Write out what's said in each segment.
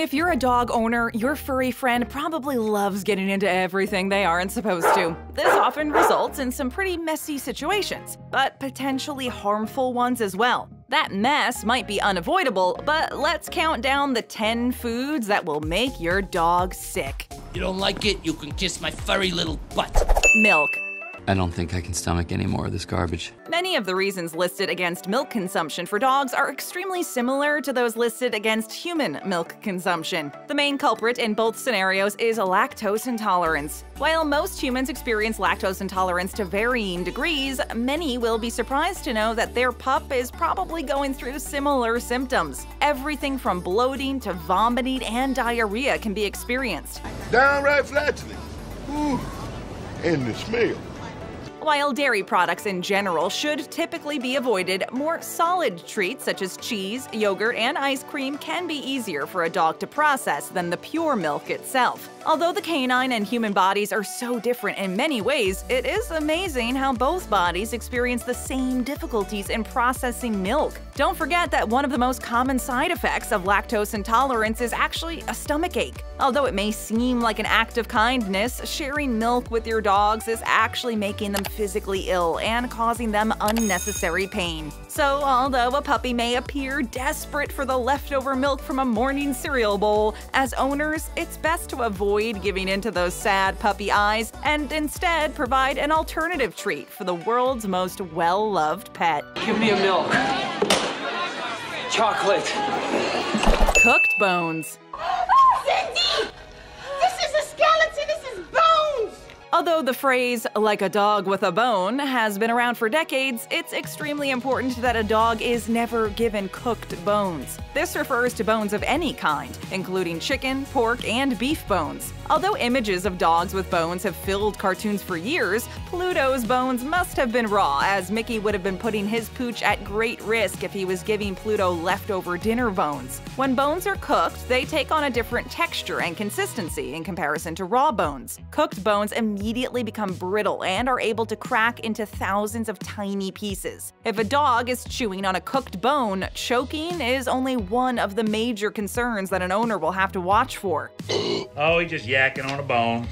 If you're a dog owner, your furry friend probably loves getting into everything they aren't supposed to. This often results in some pretty messy situations, but potentially harmful ones as well. That mess might be unavoidable, but let's count down the 10 foods that will make your dog sick. You don't like it? You can kiss my furry little butt. Milk. I don't think I can stomach any more of this garbage. Many of the reasons listed against milk consumption for dogs are extremely similar to those listed against human milk consumption. The main culprit in both scenarios is lactose intolerance. While most humans experience lactose intolerance to varying degrees, many will be surprised to know that their pup is probably going through similar symptoms. Everything from bloating to vomiting and diarrhea can be experienced. Downright flatulence. Ooh, and the smell. While dairy products in general should typically be avoided, more solid treats such as cheese, yogurt, and ice cream can be easier for a dog to process than the pure milk itself. Although the canine and human bodies are so different in many ways, it is amazing how both bodies experience the same difficulties in processing milk. Don't forget that one of the most common side effects of lactose intolerance is actually a stomachache. Although it may seem like an act of kindness, sharing milk with your dogs is actually making them physically ill and causing them unnecessary pain. So, although a puppy may appear desperate for the leftover milk from a morning cereal bowl, as owners, it's best to avoid giving into those sad puppy eyes and instead provide an alternative treat for the world's most well-loved pet. Give me a milk. Chocolate. Cooked bones. Although the phrase, like a dog with a bone, has been around for decades, it's extremely important that a dog is never given cooked bones. This refers to bones of any kind, including chicken, pork, and beef bones. Although images of dogs with bones have filled cartoons for years, Pluto's bones must have been raw, as Mickey would have been putting his pooch at great risk if he was giving Pluto leftover dinner bones. When bones are cooked, they take on a different texture and consistency in comparison to raw bones. Cooked bones immediately become brittle and are able to crack into thousands of tiny pieces. If a dog is chewing on a cooked bone, choking is only one of the major concerns that an owner will have to watch for. Oh, he just yakking on a bone.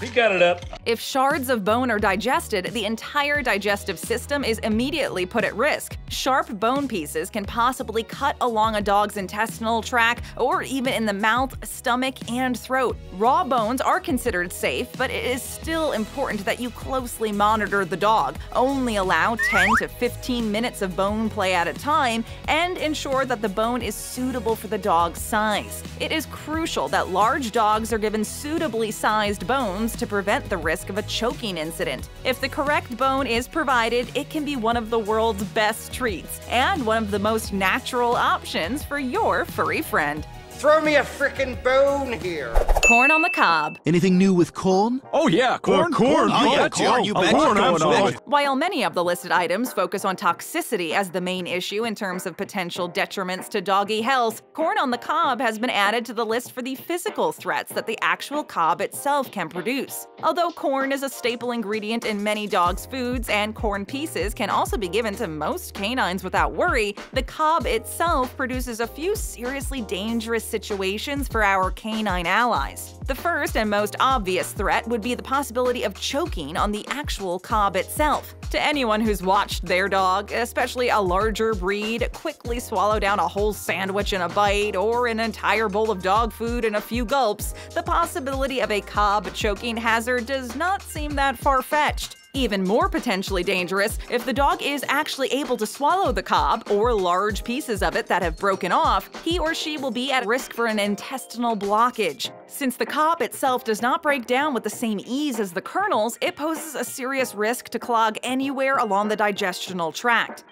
He got it up. If shards of bone are digested, the entire digestive system is immediately put at risk. Sharp bone pieces can possibly cut along a dog's intestinal tract or even in the mouth, stomach, and throat. Raw bones are considered safe, but it is still important that you closely monitor the dog, only allow 10 to 15 minutes of bone play at a time, and ensure that the bone is suitable for the dog's size. It is crucial that large dogs are given suitably sized bones to prevent the risk of a choking incident. If the correct bone is provided, it can be one of the world's best treats and one of the most natural options for your furry friend. Throw me a frickin' bone here. Corn on the cob. Anything new with corn? Oh yeah, corn. Oh, yeah, corn. You bet. While many of the listed items focus on toxicity as the main issue in terms of potential detriments to doggy health, corn on the cob has been added to the list for the physical threats that the actual cob itself can produce. Although corn is a staple ingredient in many dogs' foods and corn pieces can also be given to most canines without worry, the cob itself produces a few seriously dangerous situations for our canine allies. The first and most obvious threat would be the possibility of choking on the actual cob itself. To anyone who's watched their dog, especially a larger breed, quickly swallow down a whole sandwich in a bite or an entire bowl of dog food in a few gulps, the possibility of a cob choking hazard does not seem that far-fetched. Even more potentially dangerous if the dog is actually able to swallow the cob or large pieces of it that have broken off, he or she will be at risk for an intestinal blockage. Since the cob itself does not break down with the same ease as the kernels, it poses a serious risk to clog anywhere along the digestional tract.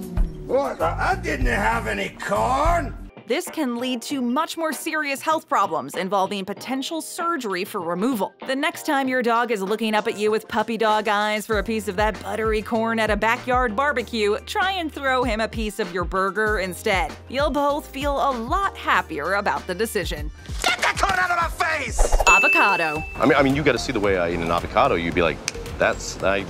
What? I didn't have any corn! This can lead to much more serious health problems involving potential surgery for removal. The next time your dog is looking up at you with puppy dog eyes for a piece of that buttery corn at a backyard barbecue, try and throw him a piece of your burger instead. You'll both feel a lot happier about the decision. Get that corn out of my face! Avocado. I mean, you gotta see the way I eat an avocado. You'd be like, that's, do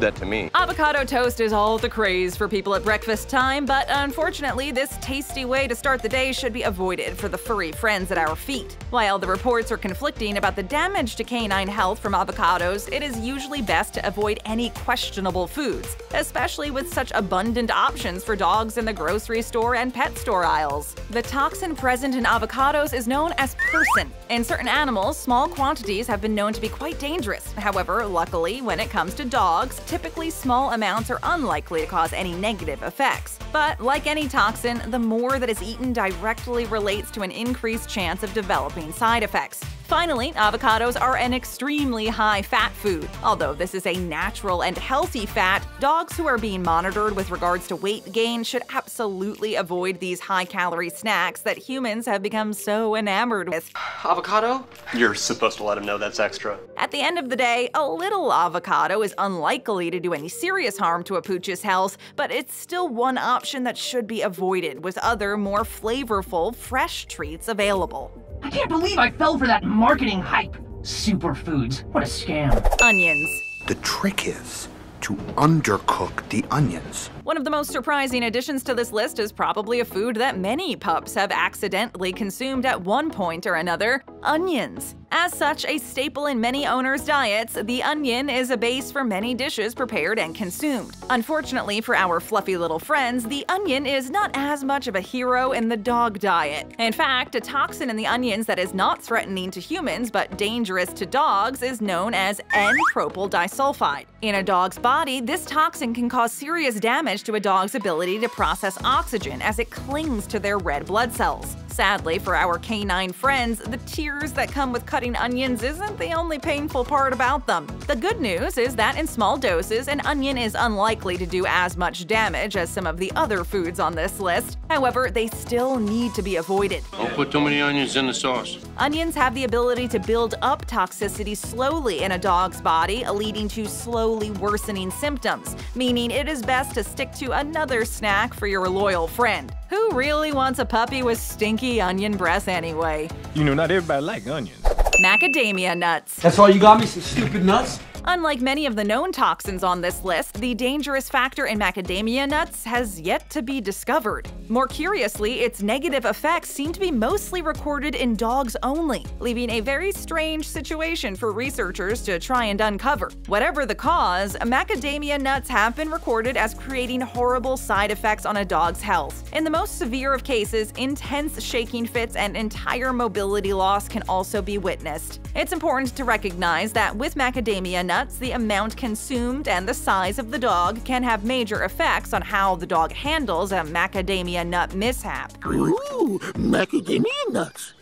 that to me. Avocado toast is all the craze for people at breakfast time, but unfortunately, this tasty way to start the day should be avoided for the furry friends at our feet. While the reports are conflicting about the damage to canine health from avocados, it is usually best to avoid any questionable foods, especially with such abundant options for dogs in the grocery store and pet store aisles. The toxin present in avocados is known as persin. In certain animals, small quantities have been known to be quite dangerous. However, luckily, when it comes to dogs, typically small amounts are unlikely to cause any negative effects. But like any toxin, the more that is eaten directly relates to an increased chance of developing side effects. Finally, avocados are an extremely high-fat food. Although this is a natural and healthy fat, dogs who are being monitored with regards to weight gain should absolutely avoid these high-calorie snacks that humans have become so enamored with. Avocado? You're supposed to let them know that's extra. At the end of the day, a little avocado is unlikely to do any serious harm to a pooch's health, but it's still one option that should be avoided with other, more flavorful, fresh treats available. I can't believe I fell for that marketing hype. Superfoods, what a scam. Onions. The trick is to undercook the onions. One of the most surprising additions to this list is probably a food that many pups have accidentally consumed at one point or another: onions. As such, a staple in many owners' diets, the onion is a base for many dishes prepared and consumed. Unfortunately for our fluffy little friends, the onion is not as much of a hero in the dog diet. In fact, a toxin in the onions that is not threatening to humans but dangerous to dogs is known as N-propyl disulfide. In a dog's body, this toxin can cause serious damage to a dog's ability to process oxygen as it clings to their red blood cells. Sadly for our canine friends, the tears that come with cutting onions isn't the only painful part about them. The good news is that in small doses, an onion is unlikely to do as much damage as some of the other foods on this list. However, they still need to be avoided. Don't put too many onions in the sauce. Onions have the ability to build up toxicity slowly in a dog's body, leading to slowly worsening symptoms, meaning it is best to stick to another snack for your loyal friend. Who really wants a puppy with stinky onion breath anyway? You know, not everybody likes onions. Macadamia nuts. That's all you got me, some stupid nuts? Unlike many of the known toxins on this list, the dangerous factor in macadamia nuts has yet to be discovered. More curiously, its negative effects seem to be mostly recorded in dogs only, leaving a very strange situation for researchers to try and uncover. Whatever the cause, macadamia nuts have been recorded as creating horrible side effects on a dog's health. In the most severe of cases, intense shaking fits and entire mobility loss can also be witnessed. It's important to recognize that with macadamia nuts, the amount consumed and the size of the dog can have major effects on how the dog handles a macadamia nut mishap. Ooh, macadamia nuts!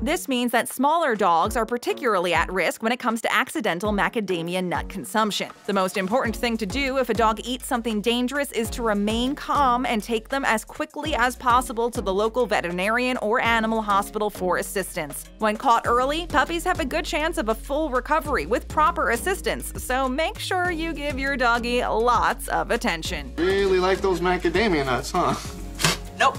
This means that smaller dogs are particularly at risk when it comes to accidental macadamia nut consumption. The most important thing to do if a dog eats something dangerous is to remain calm and take them as quickly as possible to the local veterinarian or animal hospital for assistance. When caught early, puppies have a good chance of a full recovery with proper assistance, so make sure you give your doggy lots of attention. Really like those macadamia nuts, huh? Nope.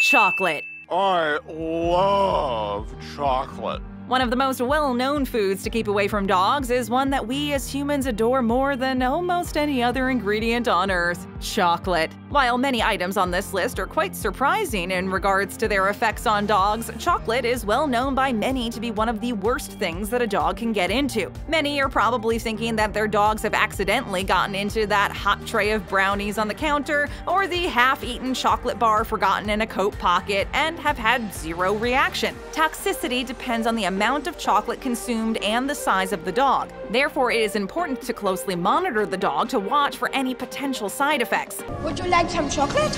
Chocolate. I love chocolate. One of the most well-known foods to keep away from dogs is one that we as humans adore more than almost any other ingredient on Earth: chocolate. While many items on this list are quite surprising in regards to their effects on dogs, chocolate is well known by many to be one of the worst things that a dog can get into. Many are probably thinking that their dogs have accidentally gotten into that hot tray of brownies on the counter or the half-eaten chocolate bar forgotten in a coat pocket and have had zero reaction. Toxicity depends on the amount of chocolate consumed and the size of the dog. Therefore, it is important to closely monitor the dog to watch for any potential side effects. Would you like some chocolate?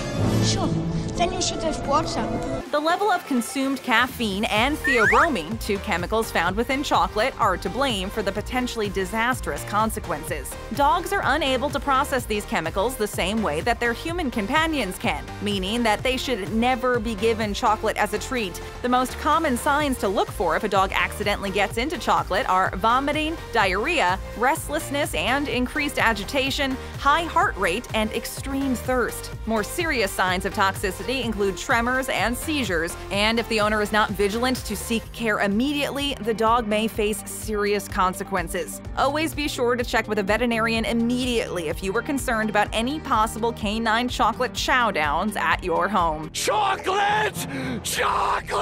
Sure. Then you should have bought some. The level of consumed caffeine and theobromine, two chemicals found within chocolate, are to blame for the potentially disastrous consequences. Dogs are unable to process these chemicals the same way that their human companions can, meaning that they should never be given chocolate as a treat. The most common signs to look for if a dog accidentally gets into chocolate are vomiting, diarrhea, restlessness and increased agitation, high heart rate, and extreme thirst. More serious signs of toxicity toxicity include tremors and seizures, and if the owner is not vigilant to seek care immediately, the dog may face serious consequences. Always be sure to check with a veterinarian immediately if you are concerned about any possible canine chocolate chow downs at your home. Chocolate! Chocolate!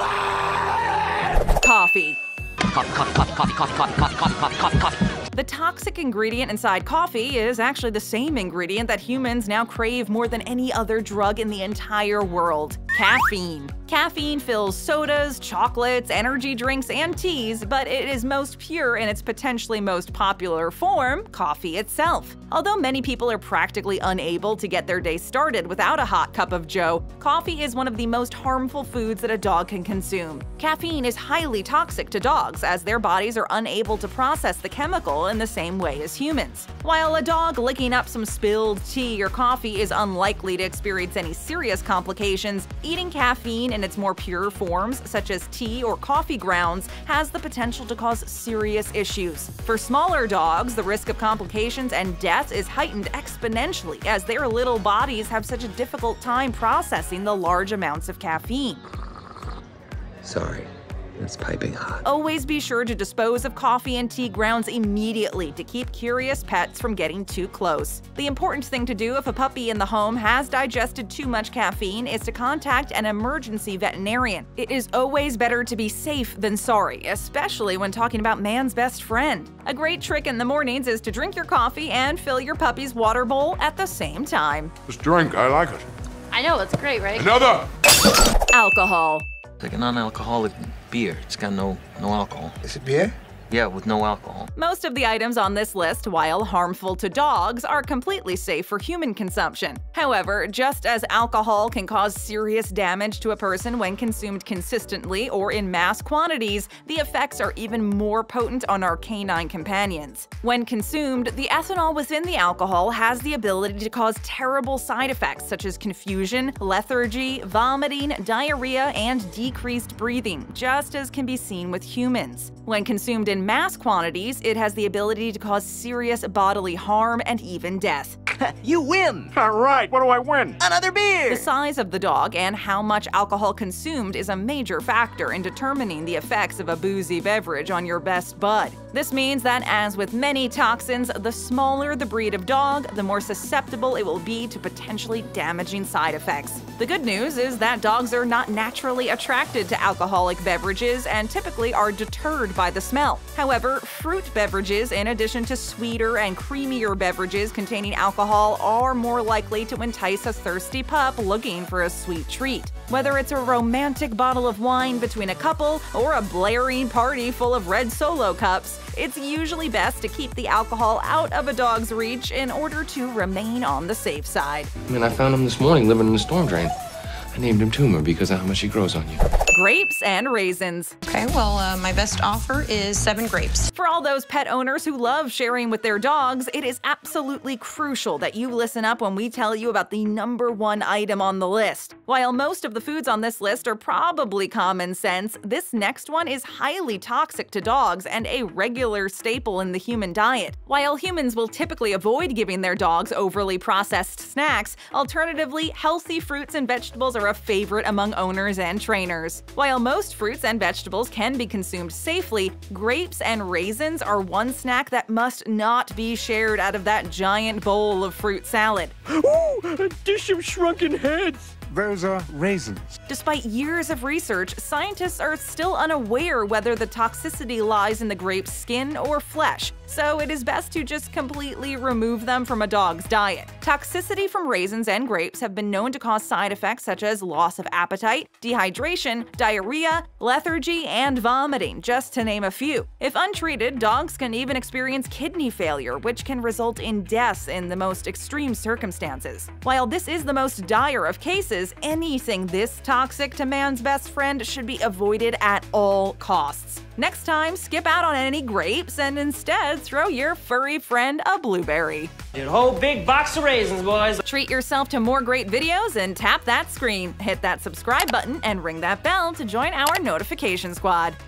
Coffee. Coffee, coffee, coffee, coffee, coffee, coffee, coffee, coffee, coffee, coffee. The toxic ingredient inside coffee is actually the same ingredient that humans now crave more than any other drug in the entire world: caffeine. Caffeine fills sodas, chocolates, energy drinks, and teas, but it is most pure in its potentially most popular form, coffee itself. Although many people are practically unable to get their day started without a hot cup of joe, coffee is one of the most harmful foods that a dog can consume. Caffeine is highly toxic to dogs, as their bodies are unable to process the chemical in the same way as humans. While a dog licking up some spilled tea or coffee is unlikely to experience any serious complications, eating caffeine in its more pure forms, such as tea or coffee grounds, has the potential to cause serious issues. For smaller dogs, the risk of complications and death is heightened exponentially, as their little bodies have such a difficult time processing the large amounts of caffeine. Sorry. It's piping hot. Always be sure to dispose of coffee and tea grounds immediately to keep curious pets from getting too close. The important thing to do if a puppy in the home has digested too much caffeine is to contact an emergency veterinarian. It is always better to be safe than sorry, especially when talking about man's best friend. A great trick in the mornings is to drink your coffee and fill your puppy's water bowl at the same time. This drink, I like it. I know, it's great, right? Another! Alcohol. It's like a non-alcoholic beer. It's got no alcohol. Is it beer? Yeah, with no alcohol. Most of the items on this list, while harmful to dogs, are completely safe for human consumption. However, just as alcohol can cause serious damage to a person when consumed consistently or in mass quantities, the effects are even more potent on our canine companions. When consumed, the ethanol within the alcohol has the ability to cause terrible side effects such as confusion, lethargy, vomiting, diarrhea, and decreased breathing, just as can be seen with humans. When consumed in mass quantities, it has the ability to cause serious bodily harm and even death. You win! All right, what do I win? Another beer! The size of the dog and how much alcohol consumed is a major factor in determining the effects of a boozy beverage on your best bud. This means that, as with many toxins, the smaller the breed of dog, the more susceptible it will be to potentially damaging side effects. The good news is that dogs are not naturally attracted to alcoholic beverages and typically are deterred by the smell. However, fruit beverages, in addition to sweeter and creamier beverages containing alcohol, are more likely to entice a thirsty pup looking for a sweet treat. Whether it's a romantic bottle of wine between a couple or a blaring party full of red Solo cups, it's usually best to keep the alcohol out of a dog's reach in order to remain on the safe side. I mean, I found him this morning living in a storm drain. I named him Tumor because of how much he grows on you. Grapes and raisins. Okay, well, my best offer is 7 grapes. For all those pet owners who love sharing with their dogs, it is absolutely crucial that you listen up when we tell you about the #1 item on the list. While most of the foods on this list are probably common sense, this next one is highly toxic to dogs and a regular staple in the human diet. While humans will typically avoid giving their dogs overly processed snacks, alternatively, healthy fruits and vegetables are a favorite among owners and trainers. While most fruits and vegetables can be consumed safely, grapes and raisins are one snack that must not be shared out of that giant bowl of fruit salad. Ooh, a dish of shrunken heads! Those are raisins. Despite years of research, scientists are still unaware whether the toxicity lies in the grape's skin or flesh, so it is best to just completely remove them from a dog's diet. Toxicity from raisins and grapes have been known to cause side effects such as loss of appetite, dehydration, diarrhea, lethargy, and vomiting, just to name a few. If untreated, dogs can even experience kidney failure, which can result in deaths in the most extreme circumstances. While this is the most dire of cases, anything this toxic to man's best friend should be avoided at all costs. Next time, skip out on any grapes and instead throw your furry friend a blueberry. Your whole big box of raisins, boys. Treat yourself to more great videos and tap that screen. Hit that subscribe button and ring that bell to join our notification squad.